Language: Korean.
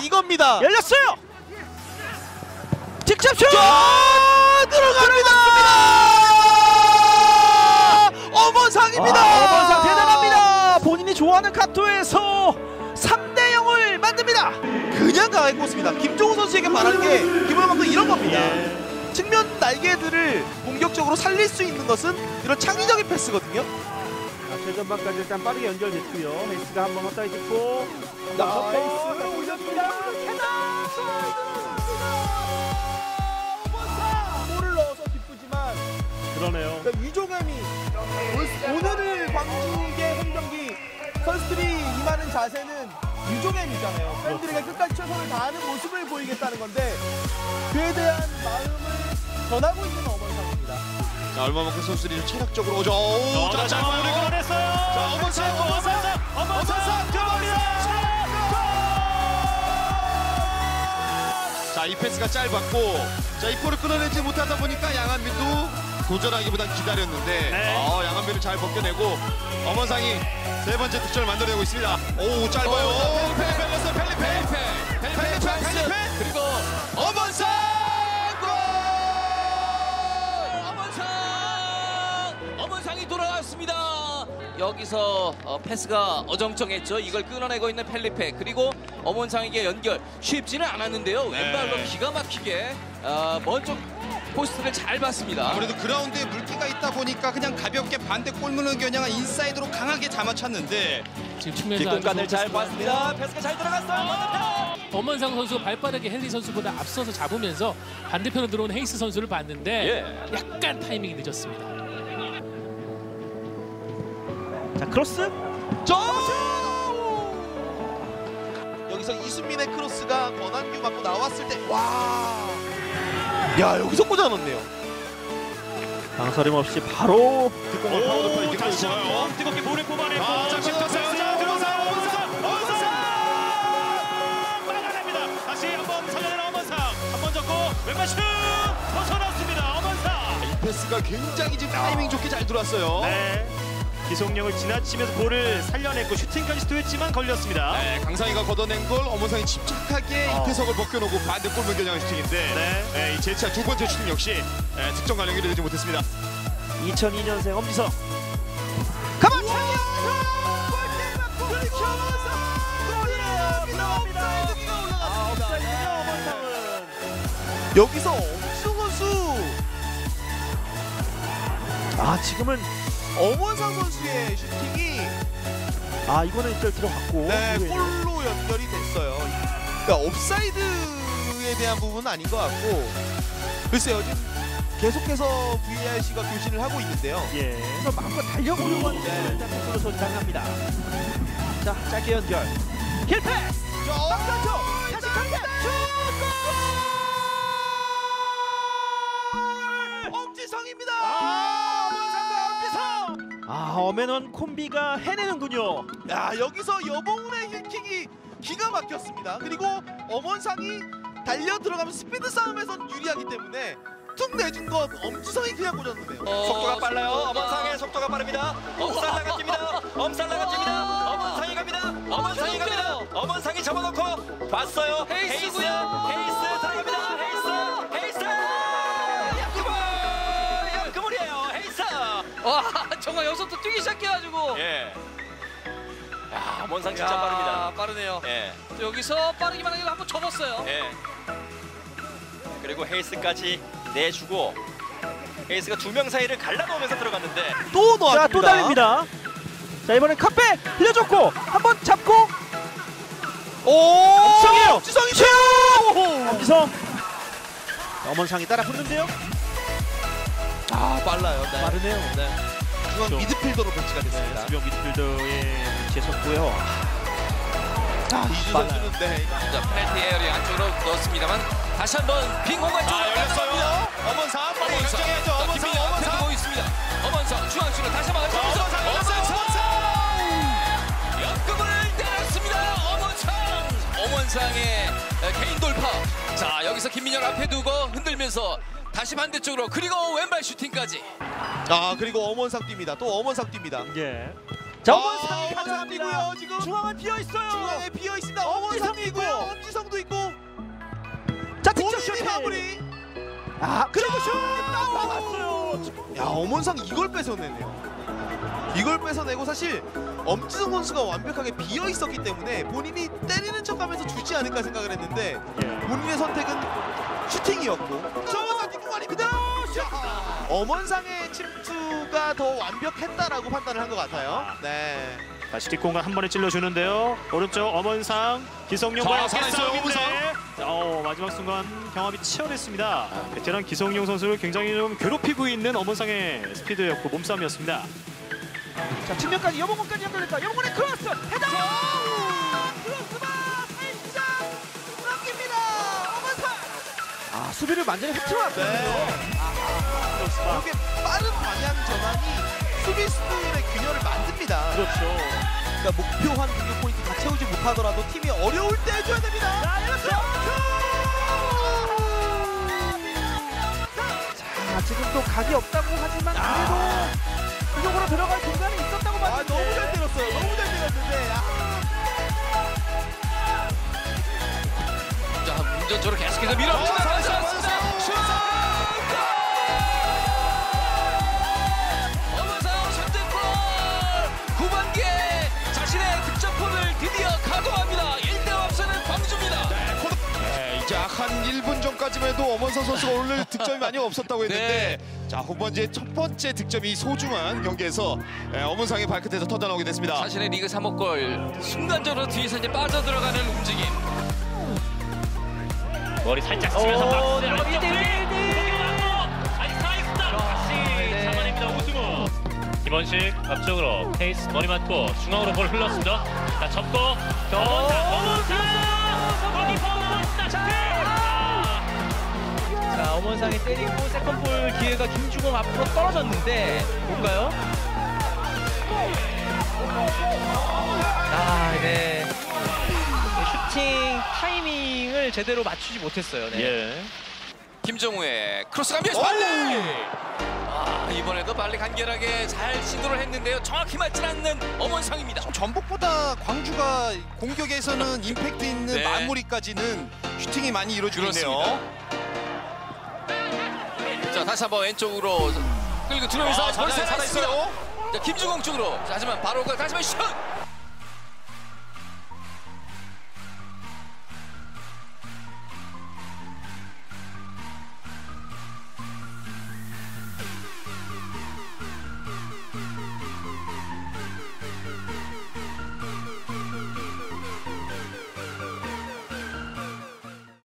이겁니다. 열렸어요. 직접 슛! 들어갑니다. 엄원상입니다. 엄원상 대단합니다. 본인이 좋아하는 카토에서 3대0을 만듭니다. 그냥 가의 코스입니다. 김종우 선수에게 바라는 게 기본만큼 이런 겁니다. 측면 날개들을 공격적으로 살릴 수 있는 것은 이런 창의적인 패스거든요. 최전방까지 일단 빠르게 연결됐고요. 헤이스가 한번 헛다리 짚고 헤이스가 올렸습니다. 골을 넣어서 기쁘지만 그러네요. 그러니까 위조감이 오늘을 광주의 홈경기 선수들이 임하는 자세는 위조감이잖아요. 팬들에게 끝까지 최선을 다하는 모습을 보이겠다는 건데 그에 대한 마음을 전하고 있는 엄원상입니다. 자, 얼마만큼 선수들이 좀 체력적으로 오죠. 오, 자, 장원이 꺼냈어요. 자, 엄원상 들어갑니다. 자, 이 패스가 짧았고, 자, 이 골을 끊어내지 못하다 보니까 양한빈도 도전하기보단 기다렸는데, 네. 양한빈을 잘 벗겨내고 엄원상이 세 번째 득점을 만들어내고 있습니다. 오, 짧아요. 펠리페. 그리고 엄원상. 엄원상이 돌아왔습니다. 여기서 패스가 어정쩡했죠. 이걸 끊어내고 있는 펠리페, 그리고 엄원상에게 연결 쉽지는 않았는데요. 왼발로 기가 막히게 먼저 포스트를 잘 봤습니다. 아무래도 그라운드에 물기가 있다 보니까 그냥 가볍게 반대 골문을 겨냥한 인사이드로 강하게 잡아쳤는데 지금 뒷공간을 잘 봤습니다. 패스가 잘 들어갔어요. 엄원상 선수가 발빠르게 헨리 선수보다 앞서서 잡으면서 반대편으로 들어온 헤이스 선수를 봤는데 약간 타이밍이 늦었습니다. 자, 크로스! 여기서 이순민의 크로스가 권한규 맞고 나왔을 때 와! 야, 여기서 꽂아놨네요. 망설임 없이 바로 뒷공을 파고 들어가요. 다시 한번 뜨겁게 볼을 뽑아내고 잠시 떴어요. 자, 엄원상! 빨아냅니다. 다시 한번 살려내는 엄원상. 한번 접고 왼발 슛! 벗어났습니다. 엄원상! 이 패스가 굉장히 지금 타이밍 좋게 잘 들어왔어요. 네. 기성용을 지나치면서 볼을 살려냈고 슈팅까지 시도했지만 걸렸습니다. 네, 강상희가 걷어낸 골, 엄원상이 침착하게 이태석을 벗겨놓고 반대골문 겨냥한 슈팅인데 네, 이 제차 두 번째 슈팅 역시 득점 가능이 되지 못했습니다. 2002년생 엄지성 가만! 여기서 엄지성 선수 지금은 엄원상 선수의 슈팅이 이거는 일단 들어갔고 네, 골로 연결이 됐어요. 그러니까 옵사이드에 대한 부분은 아닌 것 같고 글쎄요, 지금 계속해서 VARC가 교신을 하고 있는데요. 예. 그래서 마음껏 달려보려고 하는데 일단 패스로 전장합니다. 자, 짧게 연결 킬패스! 박선초! 다시 컨셉! 골! 엄지성입니다! 엄앤원 콤비가 해내는군요. 야, 여기서 여봉훈의 힐킥이 기가 막혔습니다. 그리고 엄원상이 달려 들어가면 스피드 싸움에선 유리하기 때문에 툭 내준 건 엄지성이 그냥 꽂았는데요. 속도가 빨라요. 엄원상의 속도가 빠릅니다. 엄살라가 찝니다. 엄원상이 갑니다. 엄원상이 잡아놓고 봤어요. 헤이스 들어갑니다. 와, 정말 여기서부터 뛰기 시작해가지고 야, 엄원상 진짜 빠릅니다. 빠르네요. 또 여기서 빠르기만 하기로 한번 접었어요. 그리고 헤이스까지 내주고 헤이스가 두 명 사이를 갈라놓으면서 들어갔는데 또 놓았습니다. 자, 또 달립니다. 자, 이번엔 카페 빌려줬고 한번 잡고 엄지성이에요. 엄지성 엄원상이 따라 붙는데요. 빨라요. 네. 빠르네요. 네. 중앙 미드필더로 배치가 됐습니다. 수비형 미드필더에 배치했었고요. 이준 선수는 페널티 에어리 안쪽으로 넣었습니다만 다시 한번 빈 공간 쪽으로 열렸어요. 엄원상 빨리 연장해야죠. 엄원상 보고 있습니다. 엄원상 중앙수로 다시 한번 엄원상 역금을 때렸습니다. 엄원상의 개인 돌파. 자, 여기서 김민혁 앞에 두고 흔들면서 다시 반대쪽으로 그리고 왼발 슈팅까지. 그리고 엄원상 뜁니다. 또 엄원상 뜁니다. 예. 자, 엄원상이 감사합니다. 지금 중앙은 비어 있어요. 중앙에 비어 있습니다. 엄지성이고요. 엄지성도 마무리. 아, 그리고 슛! 나왔어요. 야, 엄원상 이걸 뺏어내네요. 이걸 뺏어내고 사실 엄지성 선수가 완벽하게 비어 있었기 때문에 본인이 때리는 척하면서 주지 않을까 생각을 했는데 본인의 선택은 슈팅이었고. 정원상 뒷공간이 그대로 슛! 엄원상의 침투가 더 완벽했다라고 판단을 한 것 같아요. 네. 다시 뒷공간 한 번에 찔러주는데요. 오른쪽 엄원상, 기성용과의 싸움인데 마지막 순간 경합이 치열했습니다. 베테랑 기성용 선수를 굉장히 좀 괴롭히고 있는 엄원상의 스피드였고 몸싸움이었습니다. 자, 측면까지 여봉원까지 연결됐다. 여봉원의 크로스! 헤더! 크로스바 살짝 넘깁니다. 엄원상! 아, 수비를 완전히 흐트러놨어요. 네. 이렇게 빠른 방향 전환이 수비 수들의 균열을 만듭니다. 그렇죠. 그러니까 목표한 공격 포인트 다 채우지 못하더라도 팀이 어려울 때 해줘야 됩니다. 자, 자, 지금 또 각이 없다고 하지만 그래도 그쪽으로 들어갈 공간이 있었다고 봤는데. 아, 너무 잘 때렸어요. 너무 잘 때렸는데. 자, 운전적으로 계속해서 밀어봅니다. 한 1분 전까지만 해도 엄원상 선수가 오늘 득점이 많이 없었다고 했는데 네. 자, 홈번지의 첫 번째 득점이 소중한 경기에서 엄원상의 발끝에서 터져 나오게 됐습니다. 자신의 리그 3호 골, 순간적으로 뒤에서 이제 빠져들어가는 움직임. 머리 살짝 쓰면서 박스 안쪽으로 아직 살아있다. 다시 잡아냅니다. 우승호 김원식 앞쪽으로 헤이스 머리 맞고 중앙으로 볼 흘렀습니다. 자, 접고 엄원상 엄원상이 때리고 세컨볼 기회가 김주공 앞으로 떨어졌는데 볼까요? 아, 네. 슈팅 타이밍을 제대로 맞추지 못했어요. 네. 예. 김종우의 크로스가 밀려서 빨리! 아, 이번에도 빨리 간결하게 잘 시도를 했는데요. 정확히 맞지 않는 엄원상입니다. 전북보다 광주가 공격에서는 임팩트 있는 네. 마무리까지는 슈팅이 많이 이루어지고 있네요. 자, 다시 한번 왼쪽으로 끌고 들어오면서 머리 살아있어요. 자, 김주공 쪽으로. 자, 하지만 바로 다시 한번 슛!